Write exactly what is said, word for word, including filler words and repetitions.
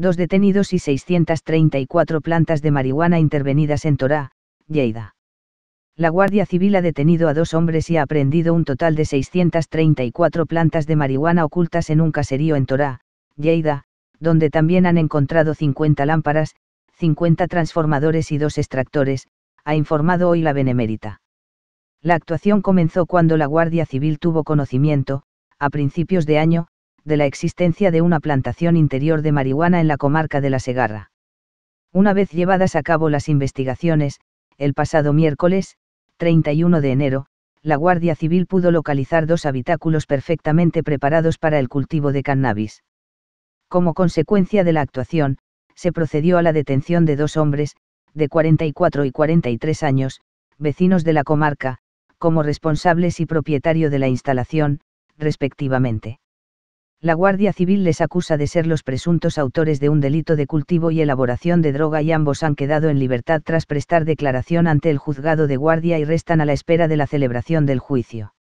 dos detenidos y seiscientas treinta y cuatro plantas de marihuana intervenidas en Torà, Lleida. La Guardia Civil ha detenido a dos hombres y ha aprehendido un total de seiscientas treinta y cuatro plantas de marihuana ocultas en un caserío en Torà, Lleida, donde también han encontrado cincuenta lámparas, cincuenta transformadores y dos extractores, ha informado hoy la Benemérita. La actuación comenzó cuando la Guardia Civil tuvo conocimiento, a principios de año, de la existencia de una plantación interior de marihuana en la comarca de La Segarra. Una vez llevadas a cabo las investigaciones, el pasado miércoles, treinta y uno de enero, la Guardia Civil pudo localizar dos habitáculos perfectamente preparados para el cultivo de cannabis. Como consecuencia de la actuación, se procedió a la detención de dos hombres, de cuarenta y cuatro y cuarenta y tres años, vecinos de la comarca, como responsables y propietario de la instalación, respectivamente. La Guardia Civil les acusa de ser los presuntos autores de un delito de cultivo y elaboración de droga y ambos han quedado en libertad tras prestar declaración ante el juzgado de guardia y restan a la espera de la celebración del juicio.